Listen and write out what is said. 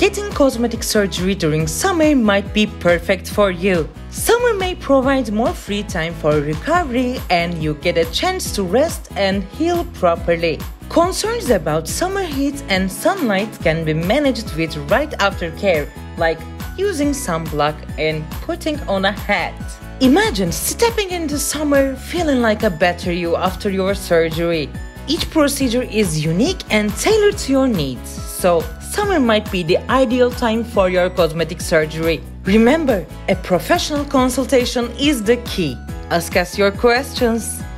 Getting cosmetic surgery during summer might be perfect for you. Summer may provide more free time for recovery and you get a chance to rest and heal properly. Concerns about summer heat and sunlight can be managed with right aftercare, like using sunblock and putting on a hat. Imagine stepping into summer feeling like a better you after your surgery. Each procedure is unique and tailored to your needs, so summer might be the ideal time for your cosmetic surgery. Remember, a professional consultation is the key. Ask us your questions.